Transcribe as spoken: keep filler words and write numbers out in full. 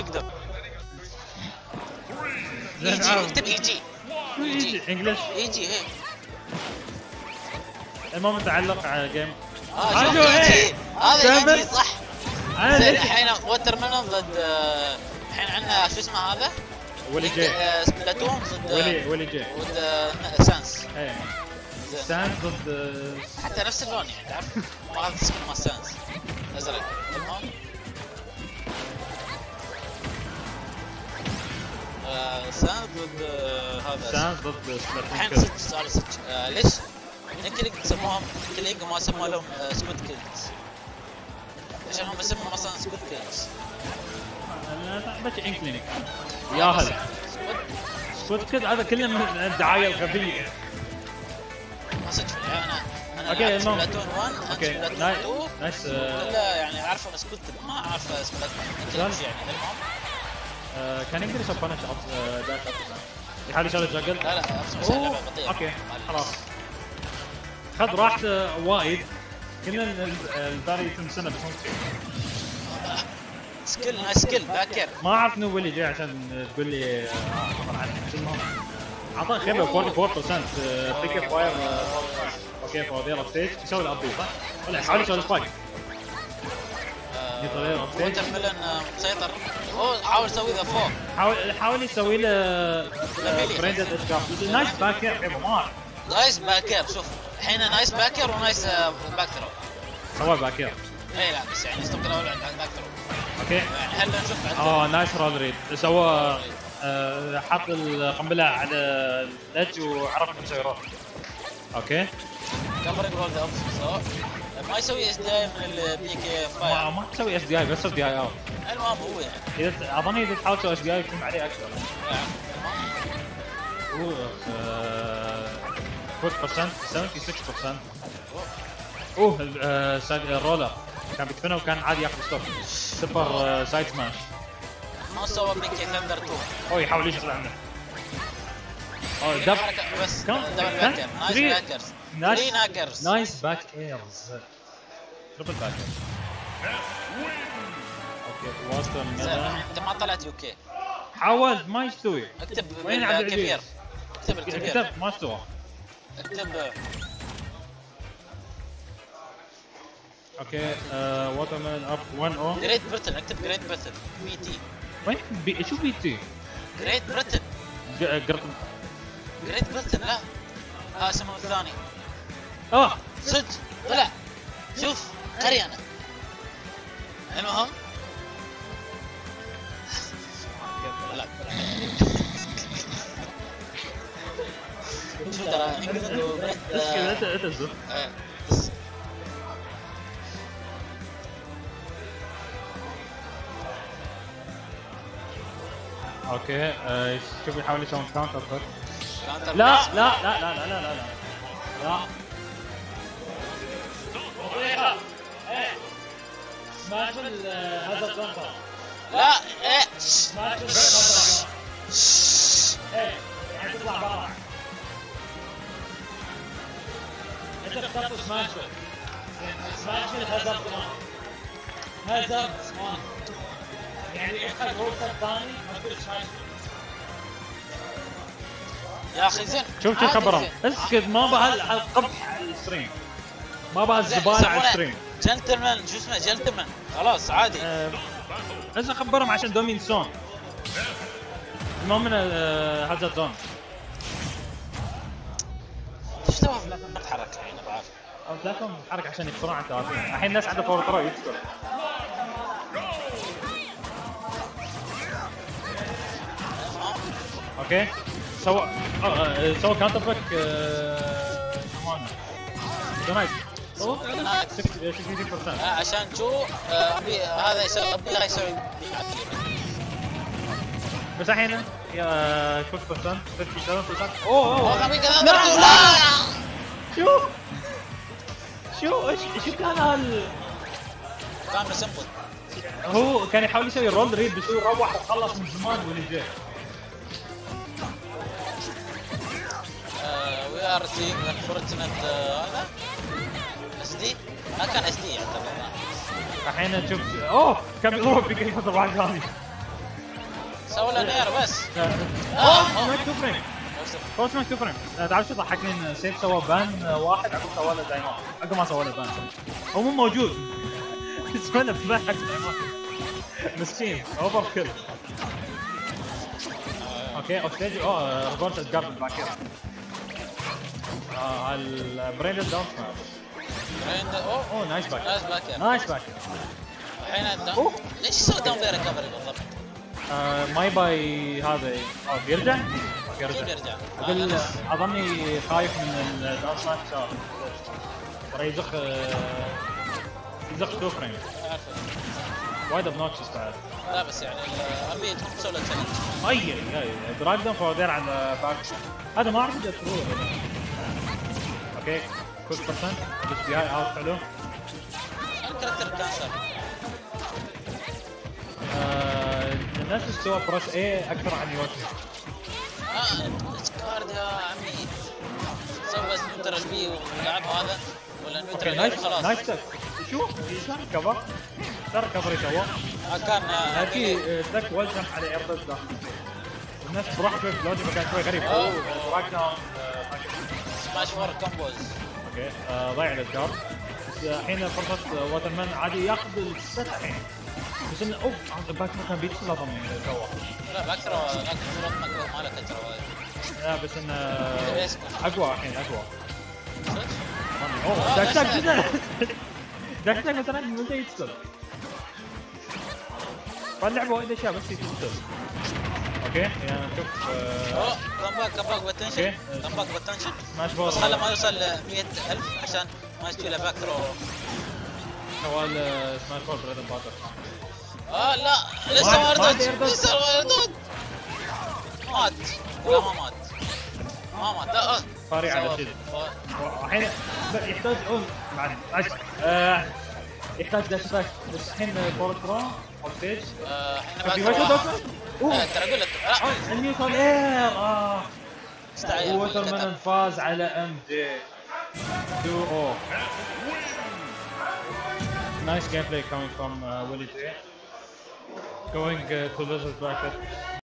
يقدر. يجي اكتب يجي يجي انجلش يجي هيك. المهم نتعلق على جيم. اه شوف يجي هذا يجي صح. الحين واترميلون ضد الحين عندنا شو اسمه هذا؟ ويلي جاي. سبلاتون ضد ويلي ويلي جاي ضد سانس. ايه سانس ضد حتى نفس اللون يعني تعرف؟ ما اخذت سكن مال سانس ازرق. المهم سانس ضد هذا سانس ضد سبلاتون. الحين صدق صار صدق ليش؟ انكلينج سموهم انكلينج وما سموا لهم سكوت كيلز. عشان هم يسموا اصلا سكوت كيلز. بس انكلينج يا هلا سكوت كيلز هذا كله من الدعايه الغبيه. ما صدق انا انا اوكي سبلاتون واحد اوكي نايس كلها يعني اعرفه سكوت كيلز ما اعرف سبلاتون يعني. المهم كان يقدر يسوي بانش ذاك يحاول يشغل الجاكل. لا لا اوكي خلاص خذ راحته وايد. كنا الباري يتم سنه بس سكيل سكيل باكر ما اعرف منو ويلي جاي عشان تقول لي خبر عنه. المهم اعطاه خيبه أربعة وأربعين بالمية تيكر فاير. اوكي فاضير ستيج يسوي الابديت صح؟ ولا حاول يسوي سبايك يطير ستيج فعلا مسيطر. اوه حاول يسوي ذا فوق حاول حاول يسوي له بريند اتكاف. نايس باكر نايس باكر. شوف الحين نايس باكر ونايس باك ثرو. سوى باكر. اي لا بس يعني الستوب الاول عند باك ثرو. اوكي. يعني هلا نشوف اه نايس رول ريد سوى آه حط القنبله على الدج وعرف انه يسوي رول. اوكي. كفرنج رول ذا اوبس ما يسوي اس دي اي من البي كي فاير. ما تسوي اس دي اي بس اس دي اي اوت. المهم هو يعني. اذا اظن اذا تحاول تسوي اس دي اي يكون عليه اكثر. فور بالمية سبعة وستين بالمية. اوه الرولر كان بيدفنه وكان عادي ياخذ ستوب. سوبر سايد سماش ما سوى بيكي ثندر اثنين. اوه يحاول يشغل عنه. اوه دب بس دبل باكر نايس باكرز ثري ناكرز نايس باك ايرز تربل باكر. اوكي واسطه من انت ما طلعت يو كي حاولت ما يستوي. اكتب وين عبد الكبير اكتب الكبير ما استوى. اكتب اوكي واترميلون اب واحد او جريت بريتن. اكتب جريت بريتن بي تي. وين بي شو بي تي؟ جريت بريتن جريت بريتن لا اه اسمه الثاني. اه صدق طلع شوف قري انا. المهم شوف ترى انجلترا اوكي شوف يحاول يسوي كاونتر. لا لا لا لا لا لا لا لا سمعت هذا الكاونتر. لا ايه سمعت ايه يعني تطلع برا انت اخترت سماش بروس. سماش بروس هزرت وان هزرت وان يعني اخذ روسه الثاني اقول سماش بروس. يا اخي زين شوف شو خبرهم اسكت ما بها القبح على الستريم ما بها الزباله على الستريم. جنتلمان شو اسمه جنتلمان خلاص عادي لازم اخبرهم عشان دوم ينسون. المهم هزرت وان ايش تسوي في بلاتهم تتحرك الحين بعرف؟ او بلاتهم تتحرك عشان يكسرون على التوازن، الحين الناس عندها فور ترو يكسر. اوكي سوى سوى كاونتر باك ثمانية دونايت سوى ستين بالمية عشان شو هذا يسوي ابيها يسوي بس الحين يا كوك بستان تركي شلون بستان. اوه اوه شو شو ايش شو كان هال كان مسمط. هو كان يحاول يسوي رول ريد بس هو روح وخلص من زمان. واللي جاي وي ار سي انفورتمنت هذا اس دي ما كان اس دي يعتبر. الحين تشوف اوه كان بيضرب بيقدر يحط واحد ثاني. سووا له نير بس. اوه ماك تو فريم. كوتش ماك تو فريم. تعرف شو ضحكني سيف سوى بان واحد عقب سوى له دايموند. عقب ما سوى له بان. هو مو موجود. اسمه تضحك مسكين اوفر كل. اوكي اوف ستيج اوه ريفورس الجارد باكير. اه البريندر داون بريندر اوه اوه نايس باكير. نايس باكير. نايس باكير. الحين الداون. ليش سوى داون بير ريكفري بالضبط؟ ما يباي هذا بيرجع؟ بيرجع بيرجع اقول اظني خايف من الداون سلاش صار ترى يزخ يزخ تو فريم وايد ابنوكسس بعد لا بس يعني امي تروح تسوي له تشالنج اي اي درايف داون فور ذير على باك هذا ما اعرف اذا تروح اوكي كوك بيرسنت بس بي اي اوت حلو الكاركتر كانسر الناس استوى برس ايه اكثر عن يوتيوب اه الكارد يا عمي سوى بس نوترال بي واللاعب هذا ولا نوترال خلاص نايس تك شو شلون كفر صار كفر يسوى كان هذه تك والجم على عرض الداخل الناس بروح في لوجيك كانت شوي غريبه راك داون سماش فور كومبوز اوكي ضيع للكارد بس الحين فرصه واترمان عادي ياخذ الست الحين بس انه اوف باك ما كان بيتصل اظن سوا لا باك ترى باك مرات ماله كثر لا بس انه اقوى الحين اقوى صدق؟ اوه داك داك جدا داك داك مثلا من متى يتصل فاللعبه وايد اشياء بس يتصل اوكي يعني شوف اوه كمباك كمباك بتنشن كمباك بتنشن بس خله ما يوصل مئة ألف عشان ما يستوي له باك ثرو سوال سماش فور بريد باتر اه لا لسه ما ردت لسه ما ردت مات ولا ما مات ما مات لا اه طريق على الشيء الحين يحتاج اون بعد آه يحتاج داش باك بس الحين فور كرو اوف ستيج الحين باك ترى اقول لك لا النيوتن اير اه استعير ووترمان فاز على ام جي تو او Nice gameplay coming from uh, WillyJ. Going uh, to losers bracket.